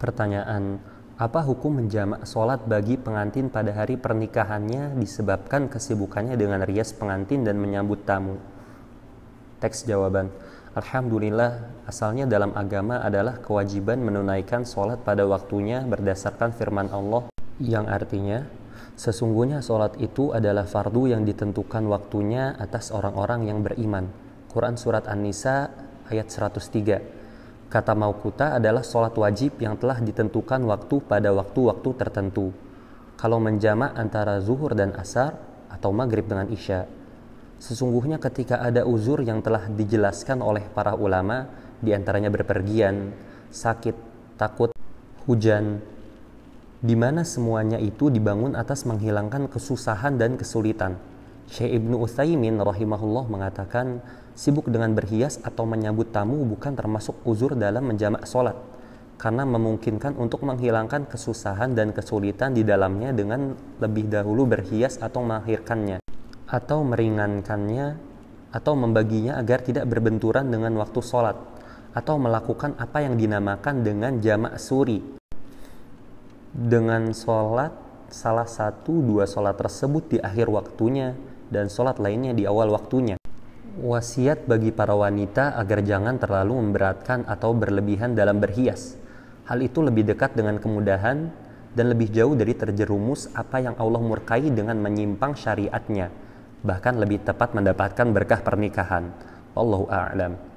Pertanyaan, apa hukum menjamak sholat bagi pengantin pada hari pernikahannya disebabkan kesibukannya dengan rias pengantin dan menyambut tamu? Teks jawaban, Alhamdulillah, asalnya dalam agama adalah kewajiban menunaikan sholat pada waktunya berdasarkan firman Allah yang artinya, sesungguhnya sholat itu adalah fardu yang ditentukan waktunya atas orang-orang yang beriman. Quran Surat An-Nisa ayat 103. Kata mauquta adalah sholat wajib yang telah ditentukan waktu pada waktu-waktu tertentu. Kalau menjamak antara zuhur dan asar atau maghrib dengan isya. Sesungguhnya ketika ada uzur yang telah dijelaskan oleh para ulama, diantaranya berpergian, sakit, takut, hujan, di mana semuanya itu dibangun atas menghilangkan kesusahan dan kesulitan. Syekh Ibnu Utsaimin rahimahullah mengatakan, sibuk dengan berhias atau menyambut tamu bukan termasuk uzur dalam menjamak sholat, karena memungkinkan untuk menghilangkan kesusahan dan kesulitan di dalamnya dengan lebih dahulu berhias atau mengakhirkannya, atau meringankannya, atau membaginya agar tidak berbenturan dengan waktu sholat, atau melakukan apa yang dinamakan dengan jamak suri. Dengan sholat, salah satu dua sholat tersebut di akhir waktunya, dan sholat lainnya di awal waktunya. Wasiat bagi para wanita agar jangan terlalu memberatkan atau berlebihan dalam berhias. Hal itu lebih dekat dengan kemudahan dan lebih jauh dari terjerumus apa yang Allah murkai dengan menyimpang syariatnya. Bahkan lebih tepat mendapatkan berkah pernikahan. Wallahu a'lam.